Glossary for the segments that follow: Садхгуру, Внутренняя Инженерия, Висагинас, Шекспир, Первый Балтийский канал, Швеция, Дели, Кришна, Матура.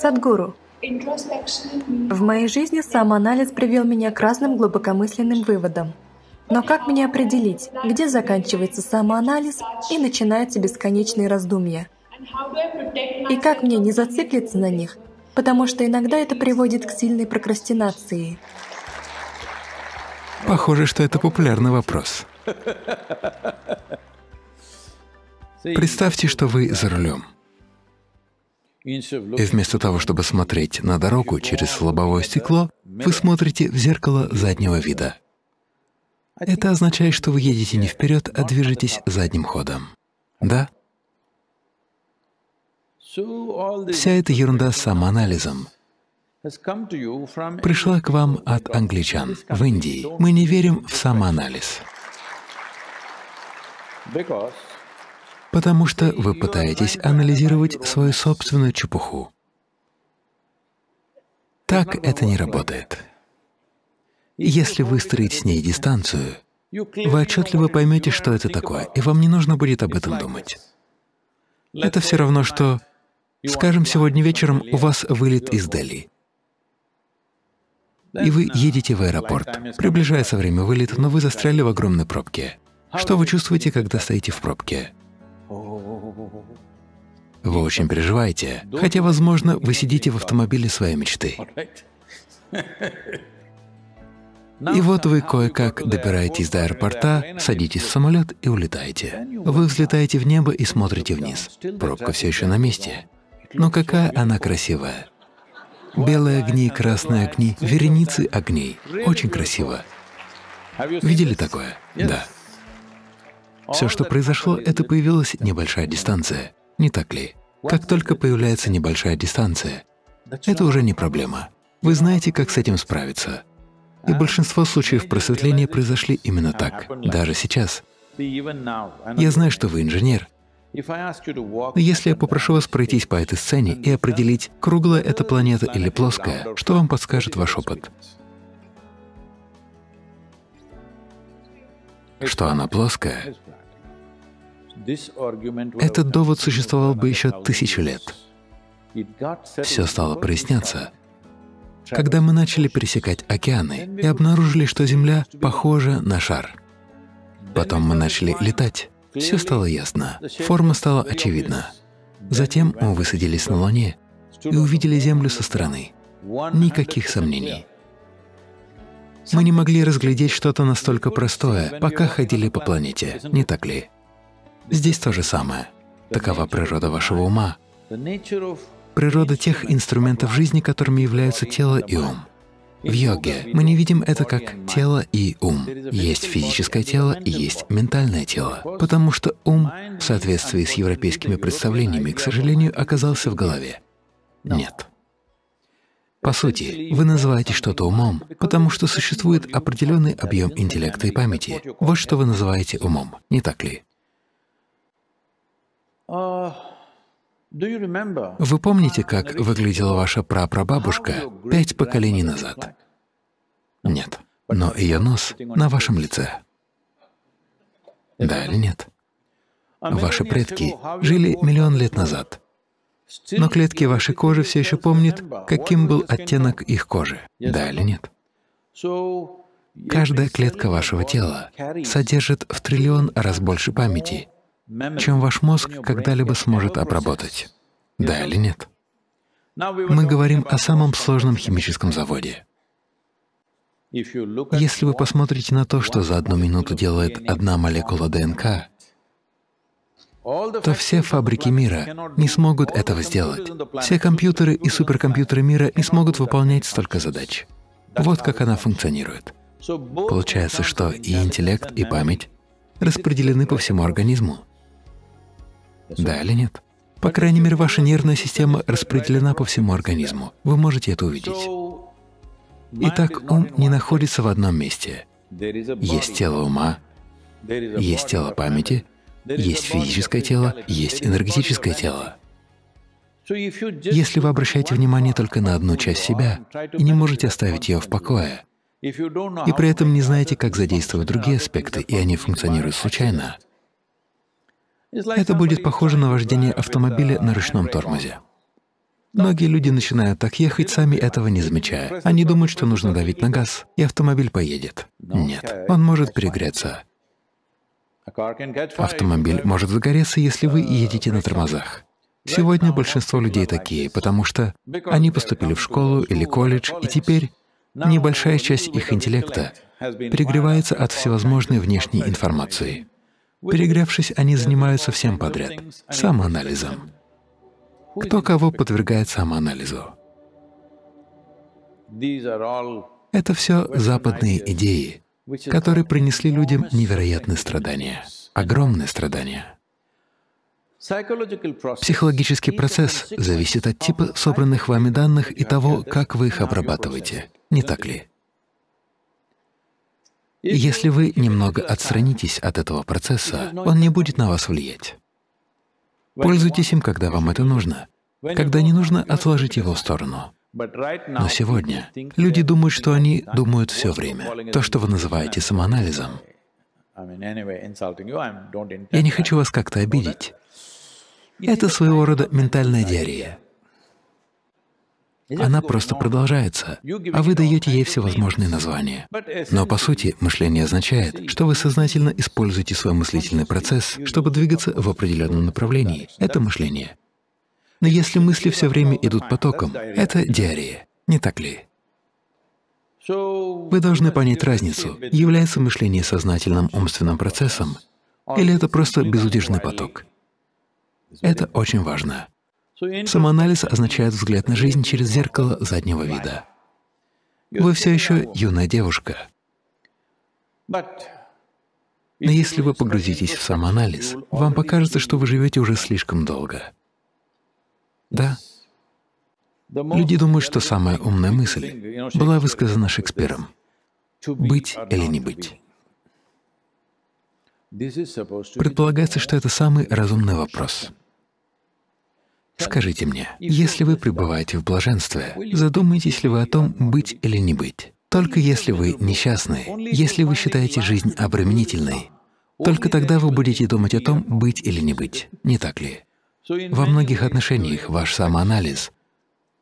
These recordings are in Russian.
Садхгуру. В моей жизни самоанализ привел меня к разным глубокомысленным выводам. Но как мне определить, где заканчивается самоанализ и начинаются бесконечные раздумья? И как мне не зациклиться на них? Потому что иногда это приводит к сильной прокрастинации. Похоже, что это популярный вопрос. Представьте, что вы за рулем. И вместо того, чтобы смотреть на дорогу через лобовое стекло, вы смотрите в зеркало заднего вида. Это означает, что вы едете не вперед, а движетесь задним ходом. Да? Вся эта ерунда с самоанализом пришла к вам от англичан в Индии. Мы не верим в самоанализ, потому что вы пытаетесь анализировать свою собственную чепуху. Так это не работает. Если выстроить с ней дистанцию, вы отчетливо поймете, что это такое, и вам не нужно будет об этом думать. Это все равно, что, скажем, сегодня вечером у вас вылет из Дели, и вы едете в аэропорт. Приближается время вылета, но вы застряли в огромной пробке. Что вы чувствуете, когда стоите в пробке? Вы очень переживаете, хотя, возможно, вы сидите в автомобиле своей мечты. И вот вы кое-как добираетесь до аэропорта, садитесь в самолет и улетаете. Вы взлетаете в небо и смотрите вниз. Пробка все еще на месте. Но какая она красивая. Белые огни, красные огни, вереницы огней. Очень красиво. Видели такое? Да. Все, что произошло, это появилась небольшая дистанция. Не так ли? Как только появляется небольшая дистанция, это уже не проблема. Вы знаете, как с этим справиться. И большинство случаев просветления произошли именно так, даже сейчас. Я знаю, что вы инженер, но если я попрошу вас пройтись по этой сцене и определить, круглая эта планета или плоская, что вам подскажет ваш опыт? Что она плоская? Этот довод существовал бы еще 1000 лет. Все стало проясняться, когда мы начали пересекать океаны и обнаружили, что Земля похожа на шар. Потом мы начали летать. Все стало ясно. Форма стала очевидна. Затем мы высадились на Луне и увидели Землю со стороны. Никаких сомнений. Мы не могли разглядеть что-то настолько простое, пока ходили по планете, не так ли? Здесь то же самое. Такова природа вашего ума. Природа тех инструментов жизни, которыми являются тело и ум. В йоге мы не видим это как тело и ум. Есть физическое тело и есть ментальное тело, потому что ум, в соответствии с европейскими представлениями, к сожалению, оказался в голове. Нет. По сути, вы называете что-то умом, потому что существует определенный объем интеллекта и памяти. Вот что вы называете умом, не так ли? Вы помните, как выглядела ваша прапрабабушка 5 поколений назад? Нет. Но ее нос на вашем лице. Да или нет? Ваши предки жили миллион лет назад, но клетки вашей кожи все еще помнят, каким был оттенок их кожи. Да или нет? Каждая клетка вашего тела содержит в триллион раз больше памяти, чем ваш мозг когда-либо сможет обработать. Да или нет? Мы говорим о самом сложном химическом заводе. Если вы посмотрите на то, что за 1 минуту делает одна молекула ДНК, то все фабрики мира не смогут этого сделать. Все компьютеры и суперкомпьютеры мира не смогут выполнять столько задач. Вот как она функционирует. Получается, что и интеллект, и память распределены по всему организму. Да или нет? По крайней мере, ваша нервная система распределена по всему организму. Вы можете это увидеть. Итак, ум не находится в одном месте. Есть тело ума, есть тело памяти, есть физическое тело, есть энергетическое тело. Если вы обращаете внимание только на одну часть себя и не можете оставить ее в покое, и при этом не знаете, как задействовать другие аспекты, и они функционируют случайно, это будет похоже на вождение автомобиля на ручном тормозе. Многие люди начинают так ехать, сами этого не замечая. Они думают, что нужно давить на газ, и автомобиль поедет. Нет, он может перегреться. Автомобиль может загореться, если вы едете на тормозах. Сегодня большинство людей такие, потому что они поступили в школу или колледж, и теперь небольшая часть их интеллекта перегревается от всевозможной внешней информации. Перегревшись, они занимаются всем подряд — самоанализом. Кто кого подвергает самоанализу? Это все западные идеи, которые принесли людям невероятные страдания, огромные страдания. Психологический процесс зависит от типа собранных вами данных и того, как вы их обрабатываете, не так ли? Если вы немного отстранитесь от этого процесса, он не будет на вас влиять. Пользуйтесь им, когда вам это нужно. Когда не нужно, отложите его в сторону. Но сегодня люди думают, что они думают все время. То, что вы называете самоанализом. Я не хочу вас как-то обидеть. Это своего рода ментальная диарея. Она просто продолжается, а вы даете ей всевозможные названия. Но по сути мышление означает, что вы сознательно используете свой мыслительный процесс, чтобы двигаться в определенном направлении. Это мышление. Но если мысли все время идут потоком, это диарея, не так ли? Вы должны понять разницу, является мышление сознательным умственным процессом или это просто безудержный поток. Это очень важно. Самоанализ означает взгляд на жизнь через зеркало заднего вида. Вы все еще юная девушка. Но если вы погрузитесь в самоанализ, вам покажется, что вы живете уже слишком долго. Да? Люди думают, что самая умная мысль была высказана Шекспиром — «быть или не быть». Предполагается, что это самый разумный вопрос. Скажите мне, если вы пребываете в блаженстве, задумаетесь ли вы о том, быть или не быть? Только если вы несчастны, если вы считаете жизнь обременительной, только тогда вы будете думать о том, быть или не быть, не так ли? Во многих отношениях ваш самоанализ,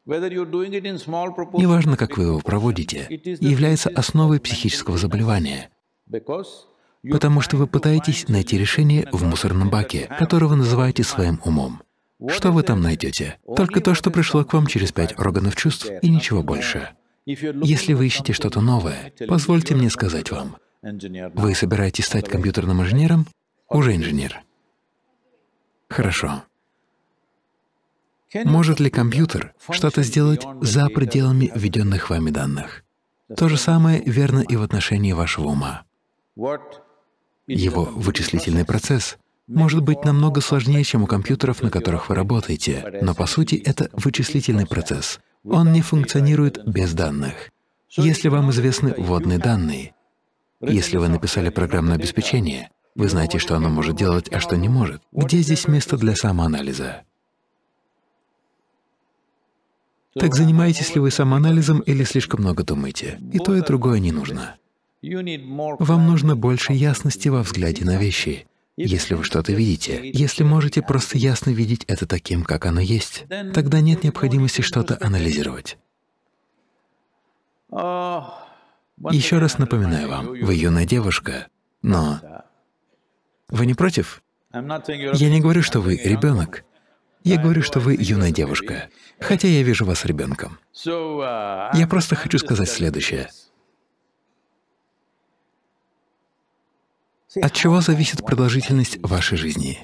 неважно, как вы его проводите, является основой психического заболевания, потому что вы пытаетесь найти решение в мусорном баке, которое вы называете своим умом. Что вы там найдете? Только то, что пришло к вам через 5 органов чувств, и ничего больше. Если вы ищете что-то новое, позвольте мне сказать вам, вы собираетесь стать компьютерным инженером? Уже инженер. Хорошо. Может ли компьютер что-то сделать за пределами введенных вами данных? То же самое верно и в отношении вашего ума. Его вычислительный процесс может быть намного сложнее, чем у компьютеров, на которых вы работаете, но по сути это вычислительный процесс. Он не функционирует без данных. Если вам известны вводные данные, если вы написали программное обеспечение, вы знаете, что оно может делать, а что не может. Где здесь место для самоанализа? Так занимаетесь ли вы самоанализом или слишком много думаете? И то, и другое не нужно. Вам нужно больше ясности во взгляде на вещи. Если вы что-то видите, если можете просто ясно видеть это таким, как оно есть, тогда нет необходимости что-то анализировать. Еще раз напоминаю вам, вы юная девушка, но… Вы не против? Я не говорю, что вы ребенок. Я говорю, что вы юная девушка, хотя я вижу вас ребенком. Я просто хочу сказать следующее. От чего зависит продолжительность вашей жизни?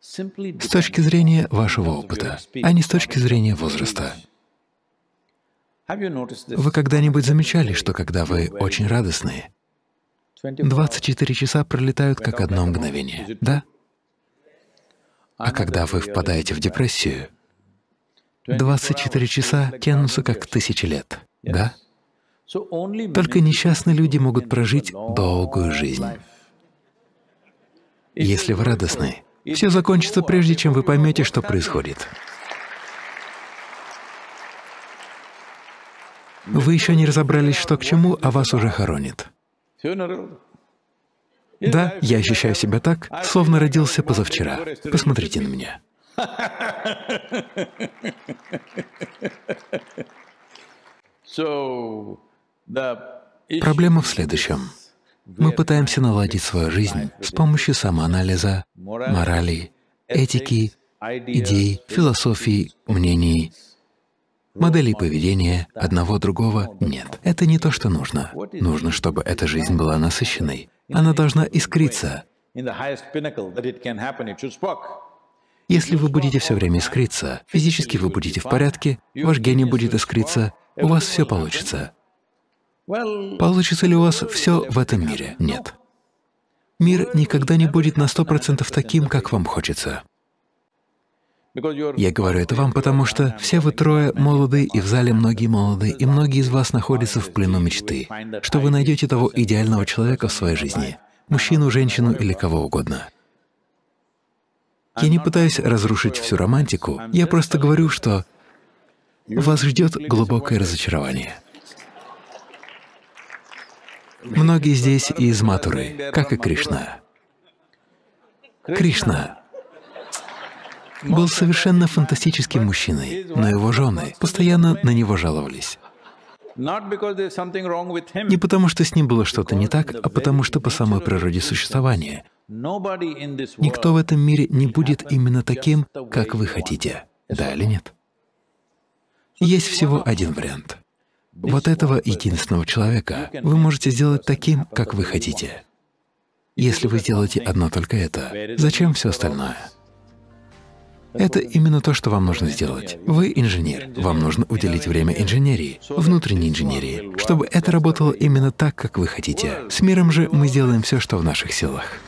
С точки зрения вашего опыта, а не с точки зрения возраста. Вы когда-нибудь замечали, что когда вы очень радостные, 24 часа пролетают как одно мгновение, да? А когда вы впадаете в депрессию, 24 часа тянутся как 1000 лет, да? Только несчастные люди могут прожить долгую жизнь. Если вы радостны, все закончится, прежде чем вы поймете, что происходит. Вы еще не разобрались, что к чему, а вас уже хоронит. Да, я ощущаю себя так, словно родился позавчера. Посмотрите на меня. Проблема в следующем. Мы пытаемся наладить свою жизнь с помощью самоанализа, морали, этики, идей, философии, мнений, моделей поведения, одного, другого — нет. Это не то, что нужно. Нужно, чтобы эта жизнь была насыщенной. Она должна искриться. Если вы будете все время искриться, физически вы будете в порядке, ваш гений будет искриться, у вас все получится. Получится ли у вас все в этом мире? Нет. Мир никогда не будет на 100% таким, как вам хочется. Я говорю это вам, потому что все вы трое молоды, и в зале многие молоды, и многие из вас находятся в плену мечты, что вы найдете того идеального человека в своей жизни — мужчину, женщину или кого угодно. Я не пытаюсь разрушить всю романтику, я просто говорю, что вас ждет глубокое разочарование. Многие здесь из Матуры, как и Кришна. Кришна был совершенно фантастическим мужчиной, но его жены постоянно на него жаловались. Не потому, что с ним было что-то не так, а потому, что по самой природе существования никто в этом мире не будет именно таким, как вы хотите. Да или нет? Есть всего один вариант. Вот этого единственного человека вы можете сделать таким, как вы хотите. Если вы сделаете одно только это, зачем все остальное? Это именно то, что вам нужно сделать. Вы инженер, вам нужно уделить время инженерии, внутренней инженерии, чтобы это работало именно так, как вы хотите. С миром же мы сделаем все, что в наших силах.